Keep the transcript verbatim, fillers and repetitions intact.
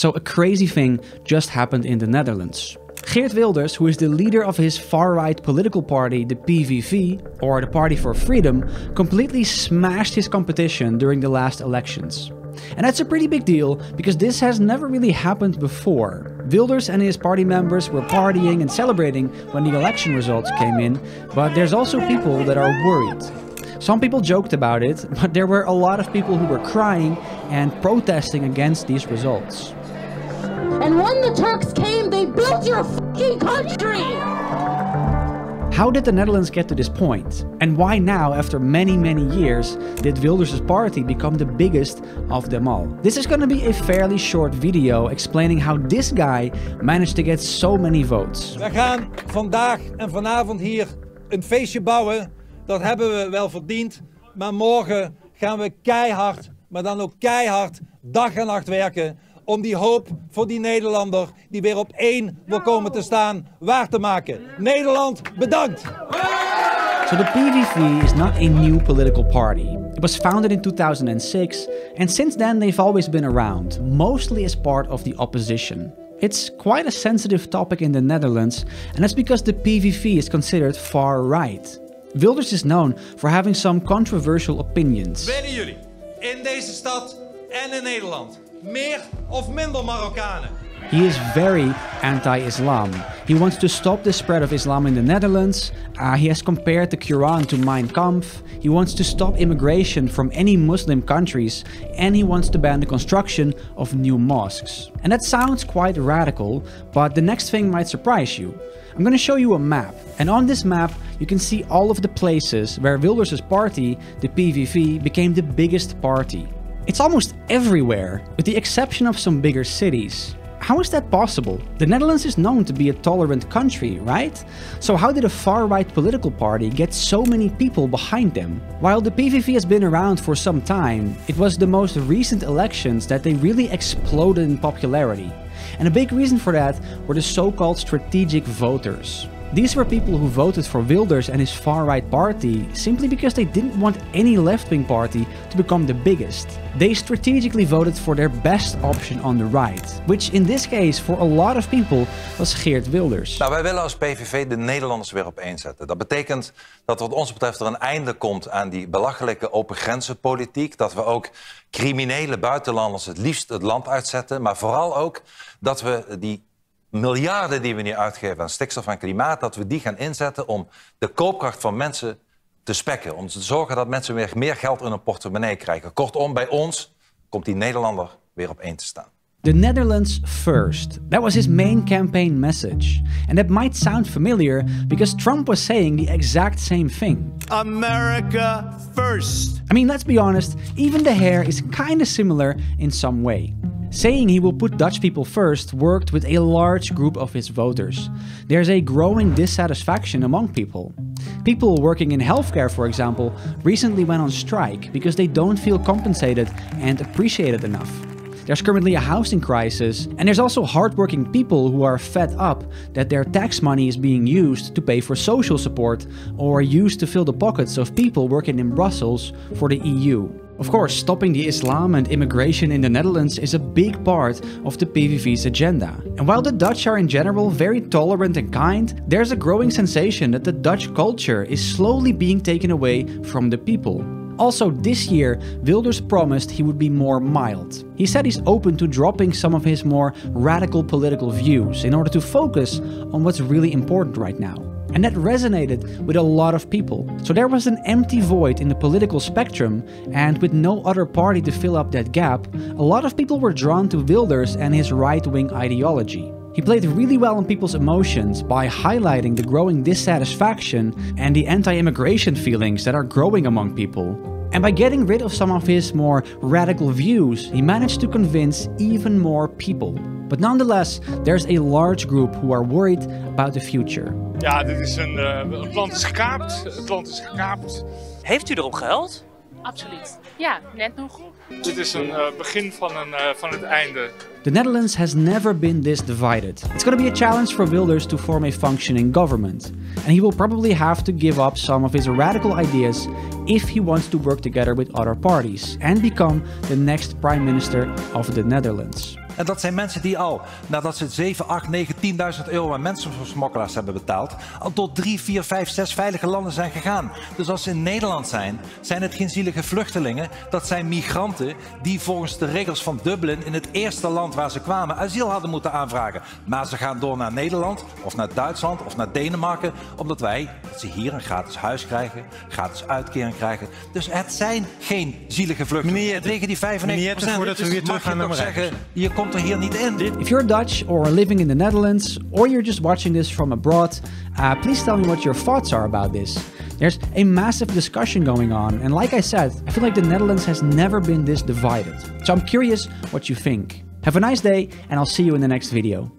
So a crazy thing just happened in the Netherlands. Geert Wilders, who is the leader of his far-right political party, the P V V, or the Party for Freedom, completely smashed his competition during the last elections. And that's a pretty big deal, because this has never really happened before. Wilders and his party members were partying and celebrating when the election results came in, but there's also people that are worried. Some people joked about it, but there were a lot of people who were crying and protesting against these results. And when the Turks came, they built your fucking country! How did the Netherlands get to this point? And why now, after many, many years, did Wilders' party become the biggest of them all? This is going to be a fairly short video explaining how this guy managed to get so many votes. We gaan vandaag en vanavond hier een feestje bouwen. Dat hebben we wel verdiend. Maar morgen gaan we keihard, maar dan ook keihard, dag en nacht werken. Om die hoop voor die Nederlander die weer op één wil komen te staan waar te maken. Nederland, bedankt! So the P V V is not a new political party. It was founded in two thousand six, and since then they've always been around, mostly as part of the opposition. It's quite a sensitive topic in the Netherlands, and that's because the P V V is considered far right. Wilders is known for having some controversial opinions. Willen jullie in deze stad en in Nederland meer of minder Marokkanen? He is very anti-Islam. He wants to stop the spread of Islam in the Netherlands. Uh, he has compared the Quran to Mein Kampf. He wants to stop immigration from any Muslim countries. And he wants to ban the construction of new mosques. And that sounds quite radical, but the next thing might surprise you. I'm going to show you a map. And on this map, you can see all of the places where Wilders' party, the P V V, became the biggest party. It's almost everywhere, with the exception of some bigger cities. How is that possible? The Netherlands is known to be a tolerant country, right? So how did a far-right political party get so many people behind them? While the P V V has been around for some time, it was the most recent elections that they really exploded in popularity. And a big reason for that were the so-called strategic voters. These were people who voted for Wilders and his far-right party simply because they didn't want any left-wing party to become the biggest. They strategically voted for their best option on the right, which in this case for a lot of people was Geert Wilders. Nou, wij willen als P V V de Nederlanders weer op één zetten. Dat betekent dat wat ons betreft er een einde komt aan die belachelijke open grenzenpolitiek. Dat we ook criminele buitenlanders het liefst het land uitzetten, maar vooral ook dat we die miljarden die we nu uitgeven aan stikstof en klimaat, dat we die gaan inzetten om de koopkracht van mensen te spekken. Om te zorgen dat mensen weer meer geld in hun portemonnee krijgen. Kortom, bij ons komt die Nederlander weer op één te staan. The Netherlands first. That was his main campaign message. And that might sound familiar because Trump was saying the exact same thing. America first. I mean, let's be honest, even the hair is kind of similar in some way. Saying he will put Dutch people first worked with a large group of his voters. There's a growing dissatisfaction among people. People working in healthcare, for example, recently went on strike because they don't feel compensated and appreciated enough. There's currently a housing crisis, and there's also hardworking people who are fed up that their tax money is being used to pay for social support or used to fill the pockets of people working in Brussels for the E U. Of course, stopping the Islam and immigration in the Netherlands is a big part of the P V V's agenda. And while the Dutch are in general very tolerant and kind, there's a growing sensation that the Dutch culture is slowly being taken away from the people. Also this year, Wilders promised he would be more mild. He said he's open to dropping some of his more radical political views in order to focus on what's really important right now. And that resonated with a lot of people. So there was an empty void in the political spectrum, and with no other party to fill up that gap, a lot of people were drawn to Wilders and his right-wing ideology. He played really well on people's emotions by highlighting the growing dissatisfaction and the anti-immigration feelings that are growing among people. And by getting rid of some of his more radical views, he managed to convince even more people. But nonetheless, there's a large group who are worried about the future. Ja, dit is een uh, het land is gekaapt. Het land is gekaapt. Heeft u erop gehuild? Absoluut. Ja, net nog. Dit is een uh, begin van een uh, van het einde. The Netherlands has never been this divided. It's going to be a challenge for Wilders to form a functioning government. And he will probably have to give up some of his radical ideas if he wants to work together with other parties and become the next Prime Minister of the Netherlands. En dat zijn mensen die al, nadat ze zeven, acht, negen, tienduizend euro aan mensen voor smokkelaars hebben betaald, al tot drie, vier, vijf, zes veilige landen zijn gegaan. Dus als ze in Nederland zijn, zijn het geen zielige vluchtelingen. Dat zijn migranten die volgens de regels van Dublin in het eerste land waar ze kwamen asiel hadden moeten aanvragen. Maar ze gaan door naar Nederland of naar Duitsland of naar Denemarken, omdat wij, dat ze hier een gratis huis krijgen, gratis uitkering krijgen. Dus het zijn geen zielige vluchtelingen. Tegen die vijfennegentig procent. Je komt er hier niet in. If you're Dutch or living in the Netherlands or you're just watching this from abroad, uh, please tell me what your thoughts are about this. There's a massive discussion going on, and like I said, I feel like the Netherlands has never been this divided. So I'm curious what you think. Have a nice day, and I'll see you in the next video.